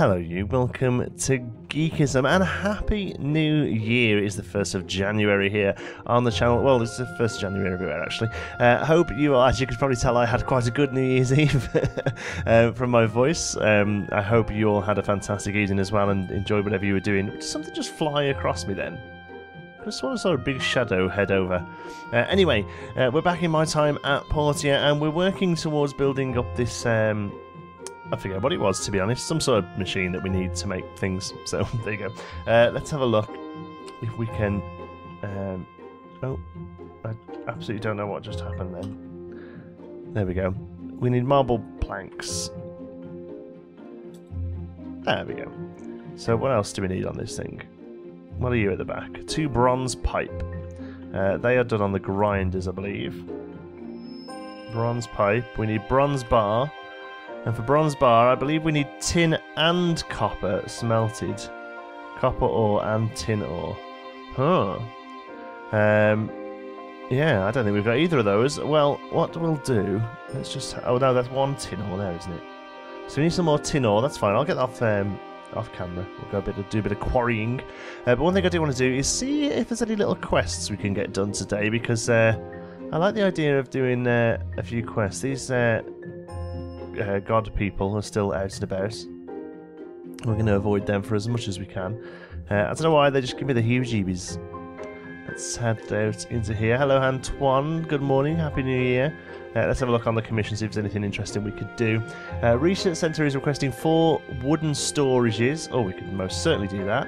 Hello you, welcome to Geekism and Happy New Year. It is the 1st of January here on the channel. Well, it's the 1st of January everywhere actually. Hope you are, as you can probably tell, I had quite a good New Year's Eve from my voice. I hope you all had a fantastic evening as well and enjoyed whatever you were doing. Did something just fly across me then? I just want to sort of big shadow head over. Anyway, we're back in My Time at Portia and we're working towards building up this... I forget what it was, to be honest. Some sort of machine that we need to make things. So, there you go. Let's have a look if we can... oh, I absolutely don't know what just happened then. There we go. We need marble planks. There we go. So, what else do we need on this thing? What are you at the back? 2 bronze pipe. They are done on the grinders, I believe. Bronze pipe. We need bronze bar. And for bronze bar, I believe we need tin and copper smelted. Copper ore and tin ore. Huh. Yeah, I don't think we've got either of those. Well, what we'll do... Let's just... Oh, no, that's 1 tin ore there, isn't it? So we need some more tin ore. That's fine. I'll get off off camera. We'll go do a bit of quarrying. But one thing I do want to do is see if there's any little quests we can get done today, because I like the idea of doing a few quests. These... god people are still out and about. We're going to avoid them for as much as we can. I don't know why, they just give me the heebie-jeebies. Let's head out into here. Hello Antoine, good morning, happy new year. Let's have a look on the commission, see if there's anything interesting we could do. Research Centre is requesting 4 wooden storages. Oh, we could most certainly do that.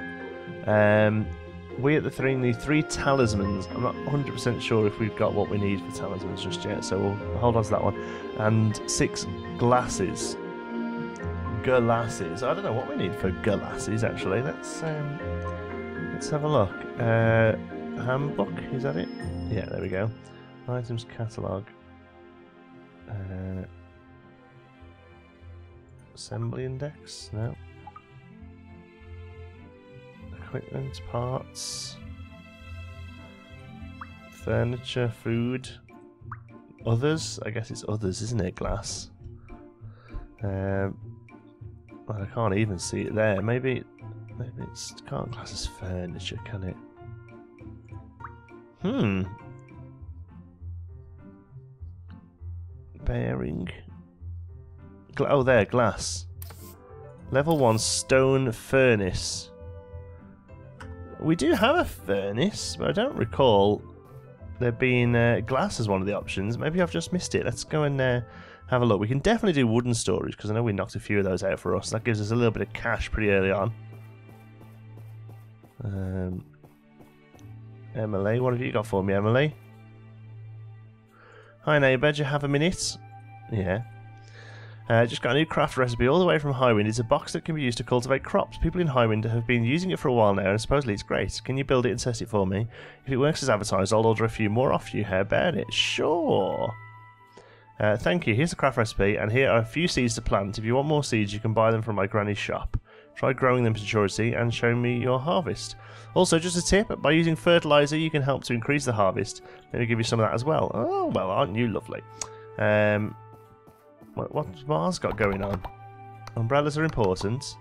We at the thing need 3 talismans. I'm not 100% sure if we've got what we need for talismans just yet, so we'll hold on to that one. And 6 glasses. Glasses. I don't know what we need for glasses, actually. Let's have a look. Handbook, is that it? Yeah, there we go. Items catalogue. Assembly index? No. Equipment, parts, furniture, food, others. I guess it's others, isn't it? Glass. Well, I can't even see it there. Maybe it's can't class as furniture, can it? Hmm. Bearing. Oh, there, glass. Level 1 stone furnace. We do have a furnace, but I don't recall there being glass as one of the options. Maybe I've just missed it. Let's go and have a look. We can definitely do wooden storage, because I know we knocked a few of those out for us. That gives us a little bit of cash pretty early on. Emily, what have you got for me, Emily? Hi neighbour, do you have a minute? Yeah. Just got a new craft recipe all the way from Highwind. It's a box that can be used to cultivate crops. People in Highwind have been using it for a while now, and supposedly it's great. Can you build it and test it for me? If it works as advertised, I'll order a few more off you. How about it? Sure. Thank you. Here's the craft recipe, and here are a few seeds to plant. If you want more seeds, you can buy them from my granny's shop. Try growing them to maturity and show me your harvest. Also, just a tip, by using fertilizer, you can help to increase the harvest. Let me give you some of that as well. Oh, well, aren't you lovely? What's Mars got going on? Umbrellas are important.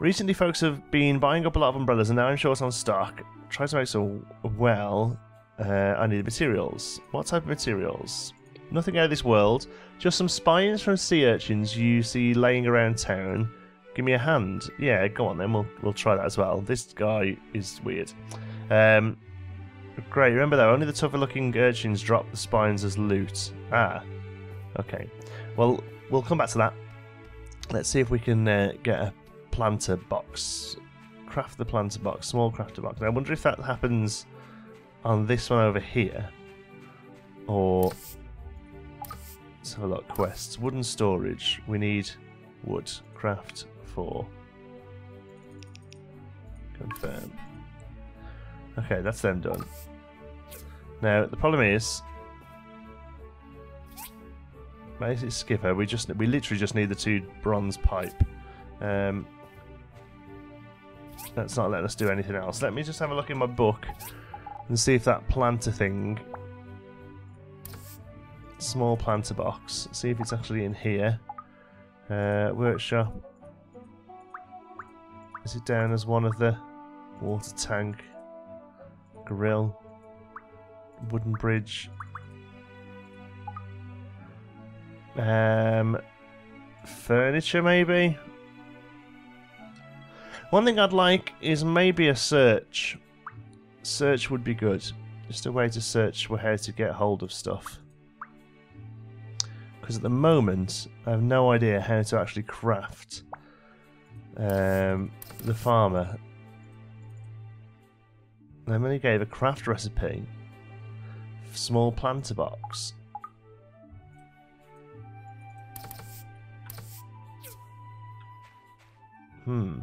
Recently folks have been buying up a lot of umbrellas and now I'm short on stock. Try to make some. Well, I need materials. What type of materials? Nothing out of this world. Just some spines from sea urchins you see laying around town. Give me a hand. Yeah, go on then, we'll try that as well. This guy is weird. Great, remember though, only the tougher looking urchins drop the spines as loot. Ah. Okay, well, we'll come back to that. Let's see if we can get a planter box. Craft the planter box, small crafter box. Now, I wonder if that happens on this one over here. Or, let's have a look, quests. Wooden storage, we need wood. Craft 4. Confirm. Okay, that's them done. Now, the problem is... Basically, skipper. We literally just need the 2 bronze pipe. That's not letting us do anything else. Let me just have a look in my book and see if that planter thing, small planter box. See if it's actually in here. Workshop. Is it down as one of the water tank, grill, wooden bridge? Furniture maybe? One thing I'd like is maybe a search. Search would be good. Just a way to search for how to get hold of stuff. Because at the moment, I have no idea how to actually craft the farmer. Emily gave a craft recipe for small planter box. Tell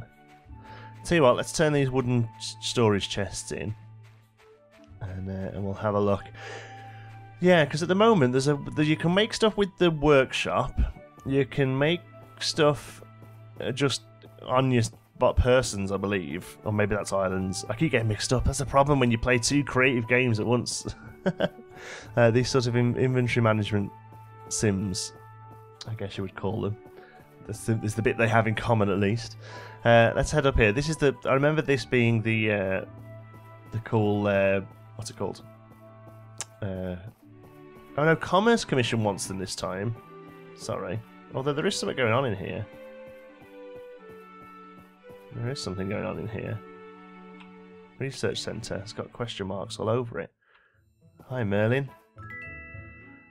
you what, let's turn these wooden storage chests in, and we'll have a look. Yeah, because at the moment there's you can make stuff with the workshop. You can make stuff just on your persons, I believe, or maybe that's islands. I keep getting mixed up. That's the problem when you play two creative games at once. These sort of inventory management sims, I guess you would call them. That's the bit they have in common, at least. Let's head up here. This is the. I remember this being the cool. What's it called? Oh no, Commerce Commission wants them this time. Sorry. Although there is something going on in here. There is something going on in here. Research Centre. It's got question marks all over it. Hi, Merlin.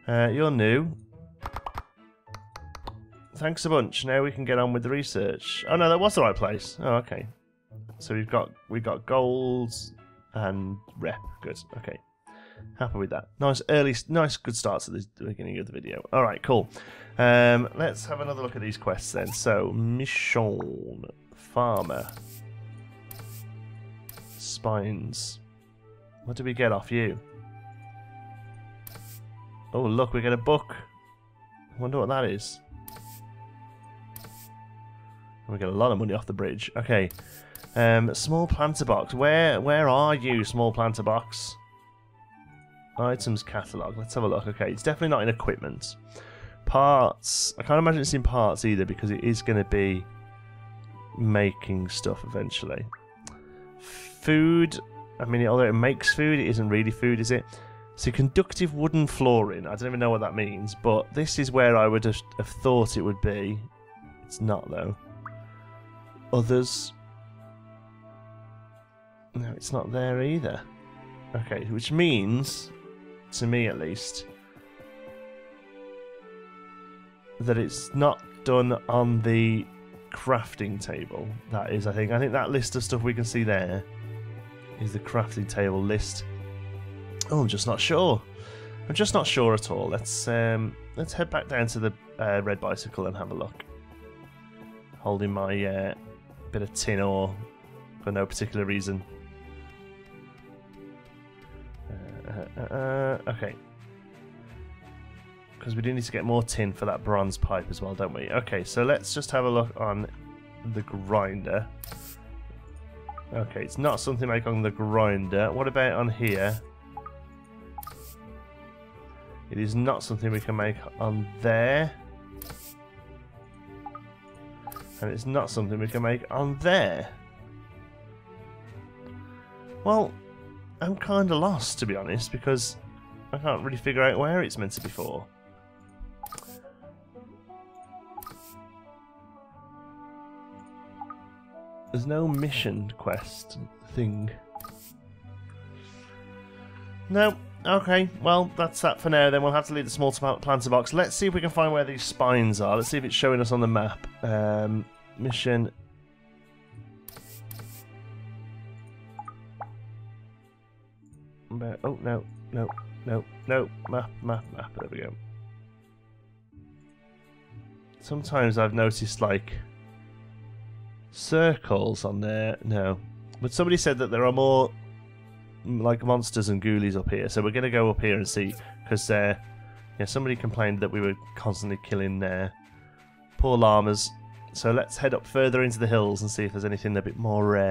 You're new. Thanks a bunch. Now we can get on with the research. Oh no, that was the right place. Oh, okay. So we've got gold and rep. Good. Okay. Happy with that. Nice early, nice good start to the beginning of the video. All right, cool. Let's have another look at these quests then. So mission, farmer, spines. What do we get off you? Oh look, we get a book. I wonder what that is. We get a lot of money off the bridge. Okay, small planter box. Where are you, small planter box? Items catalog. Let's have a look. Okay, it's definitely not in equipment. Parts. I can't imagine it's in parts either because it is going to be making stuff eventually. Food. I mean, although it makes food, it isn't really food, is it? So conductive wooden flooring. I don't even know what that means, but this is where I would have thought it would be. It's not though. Others. No, it's not there either. Okay, which means, to me at least, that it's not done on the crafting table. That is, I think that list of stuff we can see there is the crafting table list. Oh, I'm just not sure. I'm just not sure at all. Let's head back down to the red bicycle and have a look. Holding my bit of tin ore for no particular reason. Okay. Because we do need to get more tin for that bronze pipe as well, don't we? Okay, so let's just have a look on the grinder. Okay, it's not something like on the grinder. What about on here? It is not something we can make on there. And it's not something we can make on there. Well, I'm kind of lost, to be honest, because I can't really figure out where it's meant to be for. There's no mission quest thing. No. Okay, well, that's that for now. Then we'll have to leave the small planter box. Let's see if we can find where these spines are. Let's see if it's showing us on the map. Mission. Oh, no. Map. There we go. Sometimes I've noticed, like, circles on there. No. But somebody said that there are more, like, monsters and ghoulies up here, so we're going to go up here and see, because yeah, somebody complained that we were constantly killing their poor llamas, so let's head up further into the hills and see if there's anything a bit more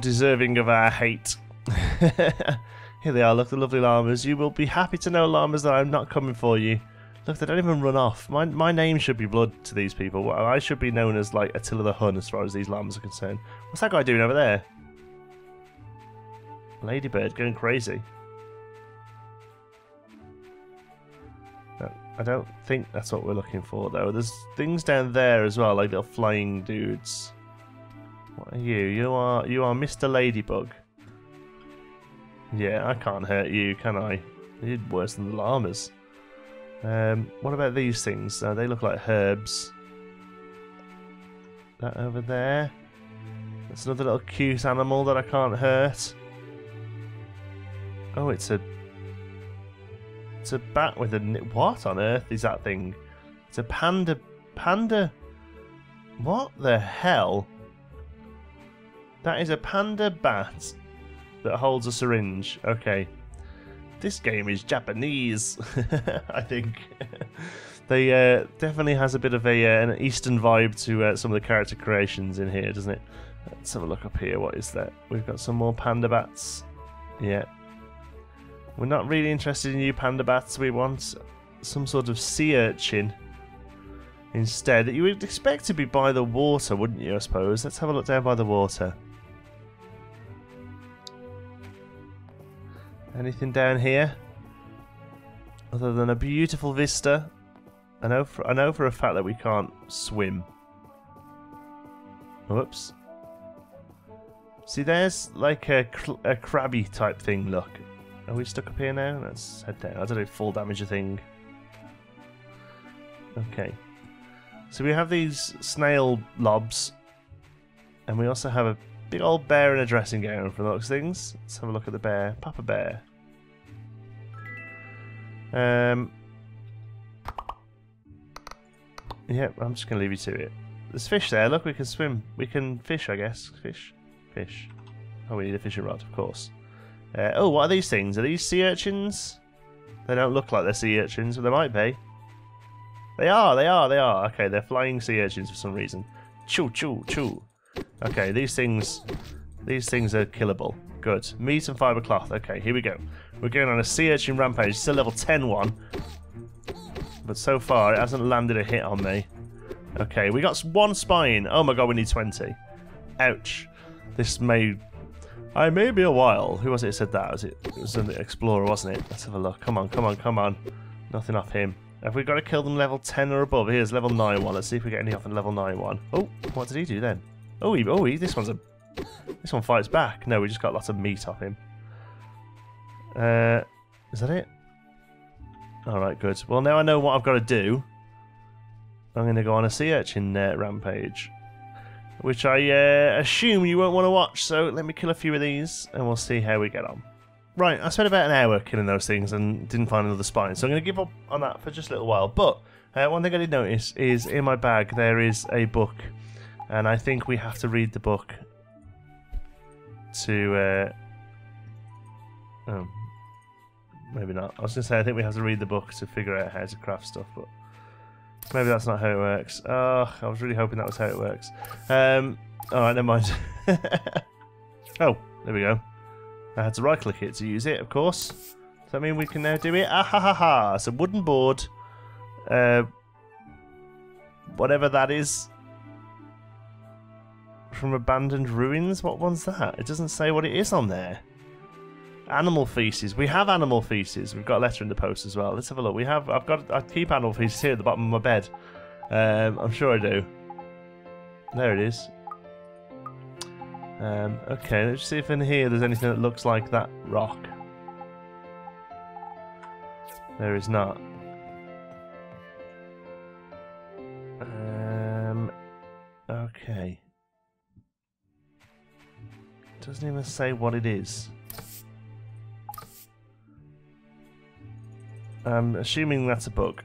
deserving of our hate. Here they are, look, the lovely llamas. You will be happy to know, llamas, that I'm not coming for you. Look, they don't even run off. My name should be blood to these people. I should be known as, like, Attila the Hun as far as these lambs are concerned. What's that guy doing over there? Ladybird going crazy. No, I don't think that's what we're looking for, though. There's things down there as well, like little flying dudes. What are you? You are Mr. Ladybug. Yeah, I can't hurt you, can I? You're worse than the llamas. What about these things? They look like herbs. That over there. That's another little cute animal that I can't hurt. Oh, it's a bat with a... What on earth is that thing? It's a panda... What the hell? That is a panda bat that holds a syringe. Okay. This game is Japanese, I think. They definitely has a bit of an Eastern vibe to some of the character creations in here, doesn't it? Let's have a look up here. What is that? We've got some more panda bats. Yeah. We're not really interested in you panda bats. We want some sort of sea urchin instead. You would expect to be by the water, wouldn't you, I suppose? Let's have a look down by the water. Anything down here? Other than a beautiful vista. I know for a fact that we can't swim. Whoops. See, there's like a crabby type thing, look. Are we stuck up here now? Let's head down. I don't know if full damage a thing. Okay. So we have these snail lobs. And we also have a big old bear in a dressing gown for the looks of things. Let's have a look at the bear. Papa Bear. Yep, I'm just going to leave you to it. There's fish there. Look, we can swim. We can fish, I guess. Fish. Fish. Oh, we need a fishing rod, of course. Oh, what are these things? Are these sea urchins? They don't look like they're sea urchins, but they might be. They are. Okay, they're flying sea urchins for some reason. Choo, choo, choo. Okay, these things are killable. Good. Meat and fibre cloth. Okay, here we go. We're going on a sea urchin rampage. It's a level 10 one. But so far, it hasn't landed a hit on me. Okay, we got one spine. Oh my god, we need 20. Ouch. This may... I may be a while. Who was it that said that? It was an explorer, wasn't it? Let's have a look. Come on. Nothing off him. Have we got to kill them level 10 or above? Here's level 9 one. Let's see if we get any off in level 9 one. Oh, what did he do then? Oh, this one fights back. No, we just got lots of meat off him. Is that it? All right, good. Well, now I know what I've got to do. I'm going to go on a sea urchin rampage. Which I assume you won't want to watch, so let me kill a few of these and we'll see how we get on. Right, I spent about an hour killing those things and didn't find another spine, so I'm going to give up on that for just a little while. But one thing I did notice is in my bag there is a book, and I think we have to read the book to... Oh, maybe not. I was going to say I think we have to read the book to figure out how to craft stuff, but... Maybe that's not how it works. Oh, I was really hoping that was how it works. Alright, never mind. Oh, there we go. I had to right click it to use it, of course. Does that mean we can now do it? Ah ha ha ha! It's a wooden board. Whatever that is. From abandoned ruins? What one's that? It doesn't say what it is on there. Animal feces. We have animal feces. We've got a letter in the post as well. Let's have a look. I keep animal feces here at the bottom of my bed. I'm sure I do. There it is. Okay, let's see if in here there's anything that looks like that rock. There is not. Okay. Doesn't even say what it is. I'm assuming that's a book,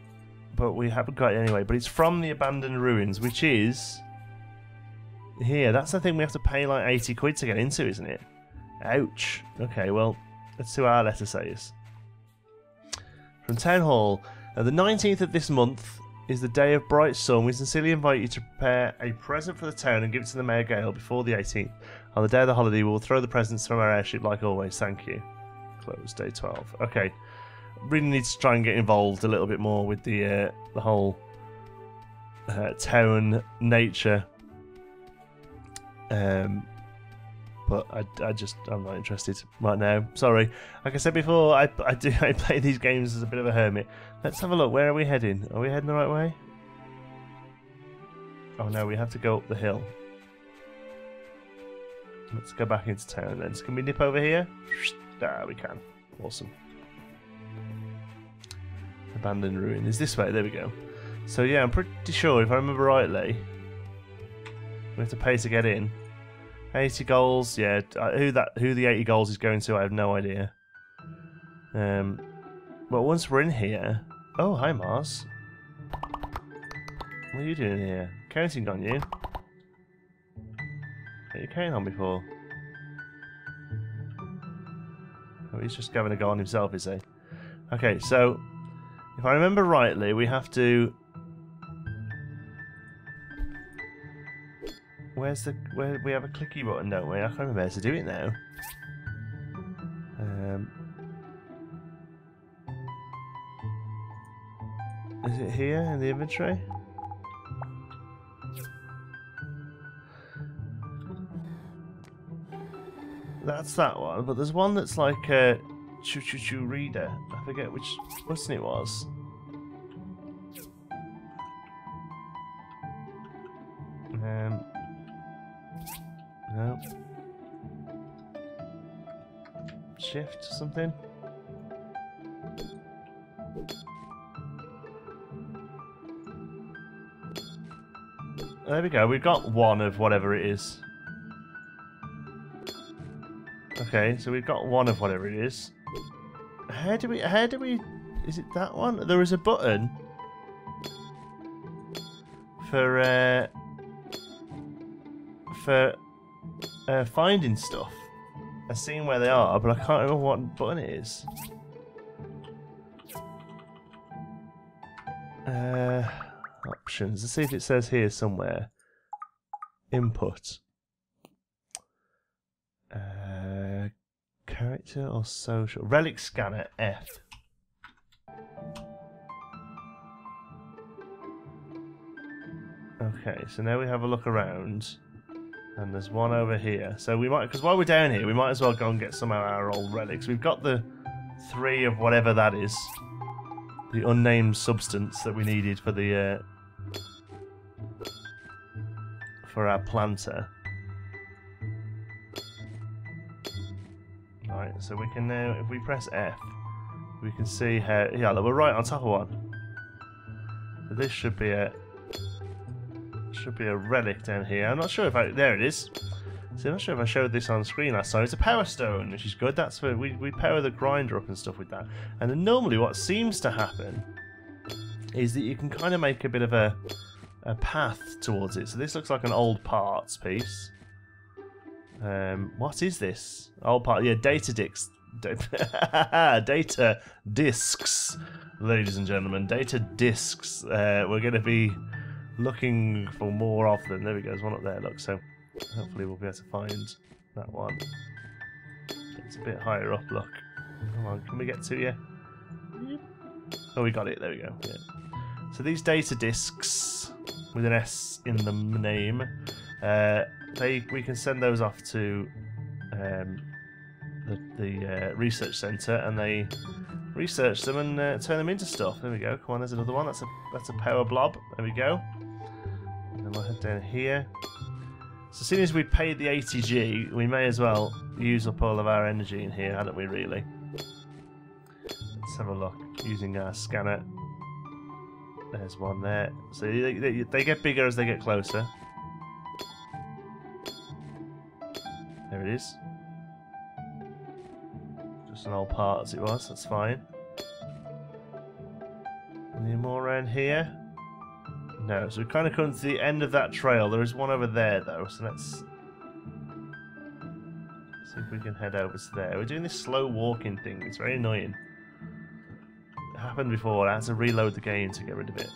but we haven't got it anyway. But it's from the abandoned ruins, which is here. That's the thing we have to pay like 80 quid to get into, isn't it? Ouch. Okay, well, let's see what our letter says. From Town Hall. The 19th of this month is the day of bright sun. We sincerely invite you to prepare a present for the town and give it to the Mayor Gale before the 18th. On the day of the holiday, we will throw the presents from our airship like always. Thank you. Close, day 12. Okay. really need to try and get involved a little bit more with the whole town nature. But I'm not interested right now. Sorry. Like I said before, I play these games as a bit of a hermit. Let's have a look. Where are we heading? Are we heading the right way? Oh no, we have to go up the hill. Let's go back into town then. So can we nip over here? Ah, we can. Awesome. Abandoned ruin. Is this way? There we go. So yeah, I'm pretty sure, if I remember rightly, we have to pay to get in. 80 goals, yeah. Who the 80 goals is going to? I have no idea. But once we're in here, oh hi Mars. What are you doing here? Counting on you. What you counting on before? Oh, he's just having a go on himself, is he? Okay, so if I remember rightly, we have to. Where we have a clicky button, don't we? I can't remember how to do it now. Is it here in the inventory? That's that one, but there's one that's like a choo-choo-choo reader. I forget which button it was. No. Shift or something? There we go, we've got one of whatever it is. Okay, so we've got one of whatever it is. How do we is it that one? There is a button for finding stuff. I've seen where they are, but I can't remember what button it is. Options. Let's see if it says here somewhere. Input. Character or social? Relic scanner F. Okay, so now we have a look around. And there's one over here. So we might, because while we're down here, we might as well go and get some of our old relics. We've got the 3 of whatever that is. The unnamed substance that we needed for the, for our planter. Alright, so we can now, if we press F, we can see how, yeah, look, we're right on top of one. So this should be a, should be a relic down here. I'm not sure if I... There it is. So I'm not sure if I showed this on screen last time. It's a power stone, which is good. That's where we power the grinder up and stuff with that. And then normally what seems to happen is that you can kind of make a bit of a path towards it. So this looks like an old parts piece. What is this? Old part... Yeah, data discs. Data discs. Ladies and gentlemen, data discs. We're going to be... looking for more of them. There we go, there's one up there, look, so hopefully we'll be able to find that one. It's a bit higher up, look. Come on, can we get to you? Oh, we got it, there we go. Yeah. So these data discs, with an S in the name, we can send those off to the research centre, and they research them and turn them into stuff. There we go. Come on, there's another one. That's a power blob. There we go. And then we'll head down here. So as soon as we paid the 80G, we may as well use up all of our energy in here, hadn't we really? Let's have a look. Using our scanner. There's one there. So they get bigger as they get closer. There it is. An old part as it was, that's fine. Any more around here? No, so we've kind of come to the end of that trail. There is one over there though, so let's see if we can head over to there. We're doing this slow walking thing, it's very annoying. It happened before, I had to reload the game to get rid of it.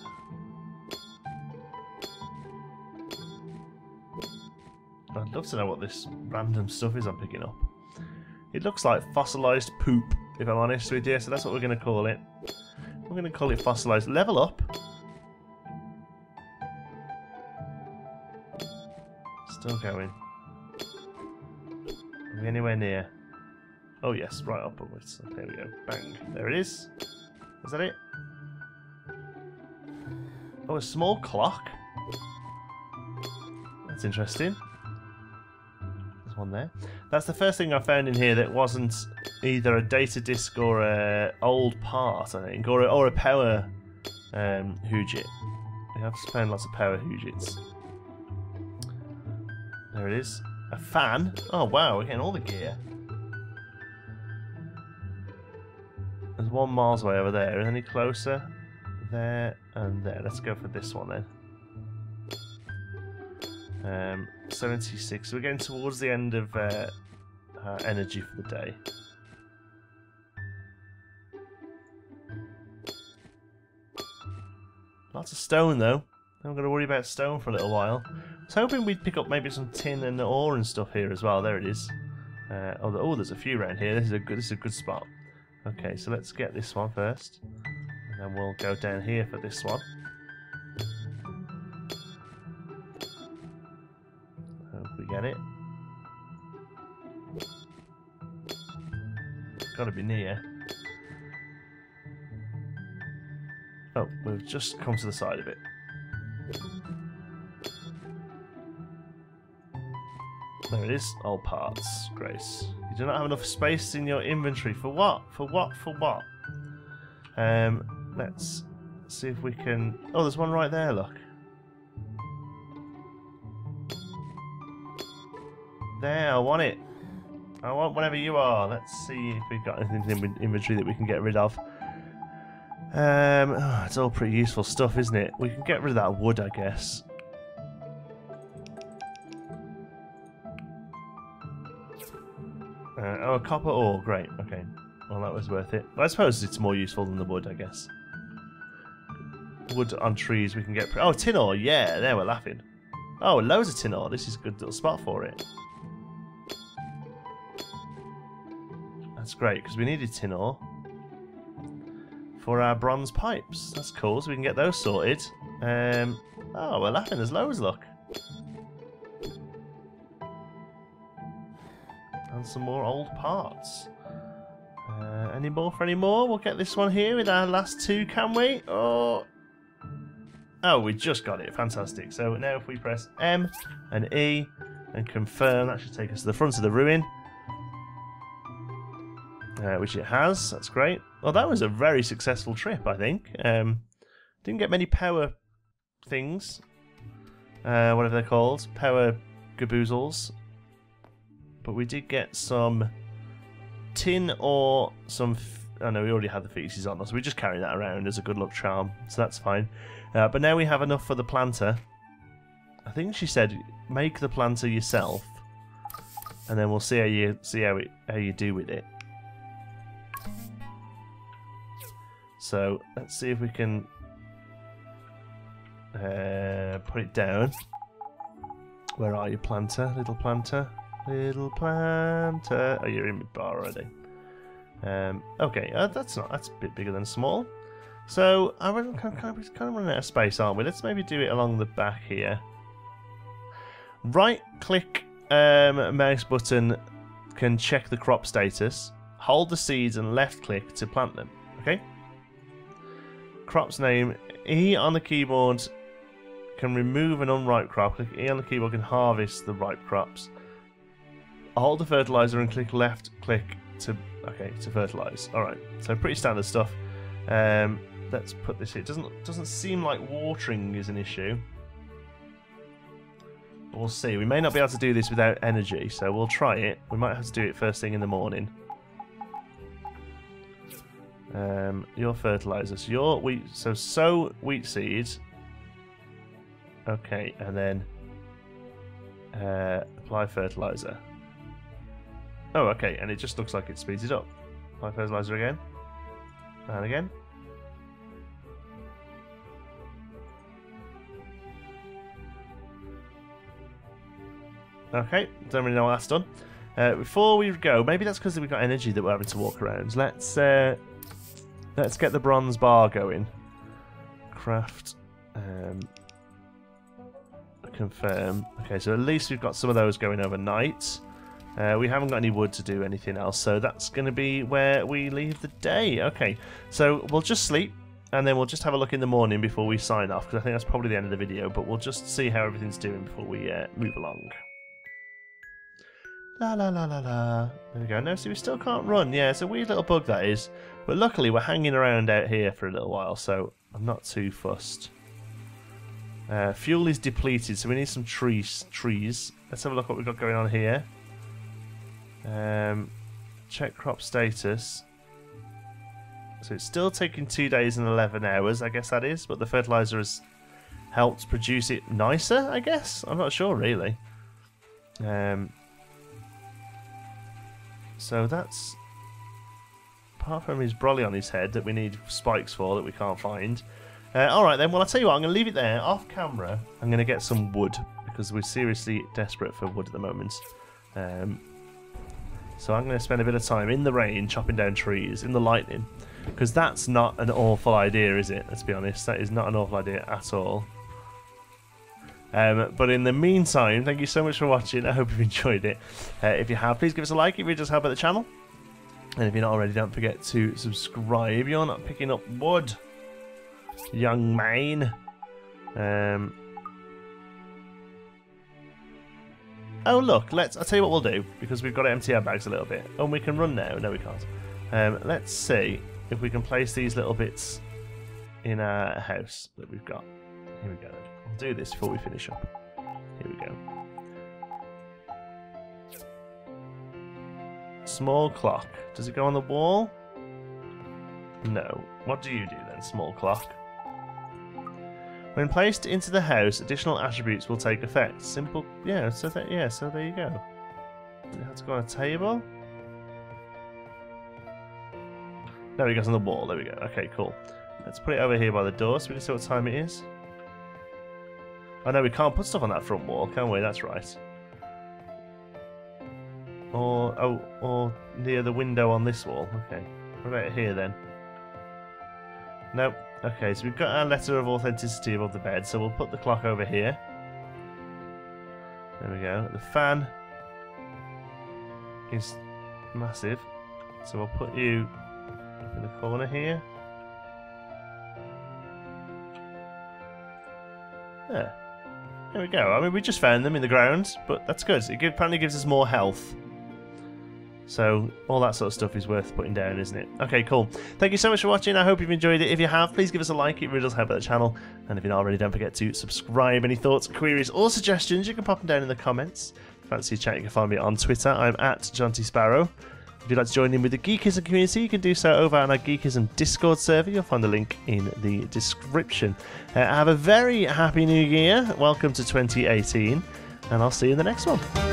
I'd love to know what this random stuff is I'm picking up. It looks like fossilised poop. if I'm honest with you. So that's what we're going to call it. We're going to call it Fossilized. Level up. Still going. Are we anywhere near? Oh yes, right up onwards. There we go. Bang. There it is. Is that it? Oh, a small clock. That's interesting. There's one there. That's the first thing I found in here that wasn't either a data disk or an old part, I think, or a power hoojit. I've found lots of power hoojits. There it is. A fan. Oh wow, we're getting all the gear. There's 1 mile away over there. Is any closer? There and there. Let's go for this one then. 76. So we're getting towards the end of our energy for the day. Lots of stone though. I'm going to worry about stone for a little while. I was hoping we'd pick up maybe some tin and ore and stuff here as well. There it is. Oh, there's a few around here. This is a good spot. Okay, so let's get this one first, and then we'll go down here for this one. Hope we get it. It's got to be near. Oh, we've just come to the side of it. There it is. All parts. Grace. You do not have enough space in your inventory. For what? For what? For what? Let's see if we can... Oh, there's one right there, look. There, I want it. I want whatever you are. Let's see if we've got anything in inventory that we can get rid of. Oh, it's all pretty useful stuff, isn't it? We can get rid of that wood, I guess. Oh, copper ore, great, okay. Well, that was worth it. I suppose it's more useful than the wood, I guess. Wood on trees we can get... Oh, tin ore, yeah, there we're laughing. Oh, loads of tin ore, this is a good little spot for it. That's great, because we needed tin ore for our bronze pipes. That's cool, so we can get those sorted. Oh, we're laughing, there's loads, look. And some more old parts. Any more for any more? We'll get this one here with our last two, can we? Oh, we just got it. Fantastic. So now if we press M and E and confirm, that should take us to the front of the ruin. Which it has. That's great. Well, that was a very successful trip, I think. Didn't get many power things. Whatever they're called. Power gaboozles. But we did get some tin or some... Oh no, we already had the feces on us, so we just carry that around as a good luck charm, so that's fine. But now we have enough for the planter. I think she said, make the planter yourself, and then we'll see how you how you do with it. So let's see if we can put it down. Where are you, planter? Little planter. Little planter. Oh, you're in the bar already. Okay, that's a bit bigger than small. So I'm kind of running out of space, aren't we? Let's maybe do it along the back here. Right-click mouse button can check the crop status. Hold the seeds and left-click to plant them. Okay. Crop's name. E on the keyboard can remove an unripe crop. Click E on the keyboard can harvest the ripe crops. Hold the fertilizer and click left click to to fertilize. All right, so pretty standard stuff. Let's put this here. It doesn't seem like watering is an issue. We'll see. We may not be able to do this without energy, so we'll try it. We might have to do it first thing in the morning. Your fertilizer. So your wheat. So sow wheat seeds. Okay, and then apply fertilizer. Oh, okay, and it just looks like it speeds it up. Apply fertilizer again. And again. Okay, don't really know what that's done. Before we go, maybe that's because we've got energy that we're having to walk around. Let's get the bronze bar going. Craft. Confirm. Okay, so at least we've got some of those going overnight. We haven't got any wood to do anything else, so that's going to be where we leave the day. Okay, so we'll just sleep, and then we'll just have a look in the morning before we sign off, because I think that's probably the end of the video, but we'll just see how everything's doing before we move along. La la la la la. There we go. No, see, we still can't run. Yeah, it's a weird little bug that is. But luckily, we're hanging around out here for a little while, so I'm not too fussed. Fuel is depleted, so we need some trees. Let's have a look what we've got going on here. Check crop status. So it's still taking 2 days and 11 hours, I guess that is, but the fertilizer has helped produce it nicer, I guess? I'm not sure, really. So that's... Apart from his brolly on his head that we need spikes for that we can't find. Alright then, well I'll tell you what, I'm going to leave it there, off camera. I'm going to get some wood, because we're seriously desperate for wood at the moment. So I'm going to spend a bit of time in the rain chopping down trees, in the lightning. Because that's not an awful idea, is it? Let's be honest, that is not an awful idea at all. But in the meantime, thank you so much for watching. I hope you've enjoyed it. If you have, please give us a like if you just help out the channel. And if you're not already, don't forget to subscribe. You're not picking up wood, young man. Oh look, I'll tell you what we'll do, because we've got to empty our bags a little bit. And we can run now. No, we can't. Let's see if we can place these little bits in our house that we've got. Here we go. I'll do this before we finish up. Here we go. Small clock. Does it go on the wall? No. What do you do then, small clock? When placed into the house, additional attributes will take effect. Simple. Yeah, so there you go. Does it have to go on a table? No, it goes on the wall. There we go. Okay, cool. Let's put it over here by the door so we can see what time it is. Oh no, we can't put stuff on that front wall, can we? That's right. Or near the window on this wall. Okay. What about here then? Nope. Okay, so we've got our letter of authenticity above the bed, so we'll put the clock over here. There we go. The fan is massive, so we'll put you in the corner here. There. There we go. I mean, we just found them in the ground, but that's good. It apparently gives us more health. So all that sort of stuff is worth putting down, isn't it? Okay, cool. Thank you so much for watching. I hope you've enjoyed it. If you have, please give us a like. It really does help out the channel. And if you're not already, don't forget to subscribe. Any thoughts, queries, or suggestions, you can pop them down in the comments. If you fancy a chat, you can find me on Twitter. I'm at John T. Sparrow. If you'd like to join in with the Geekism community, you can do so over on our Geekism Discord server. You'll find the link in the description. Have a very happy new year. Welcome to 2018. And I'll see you in the next one.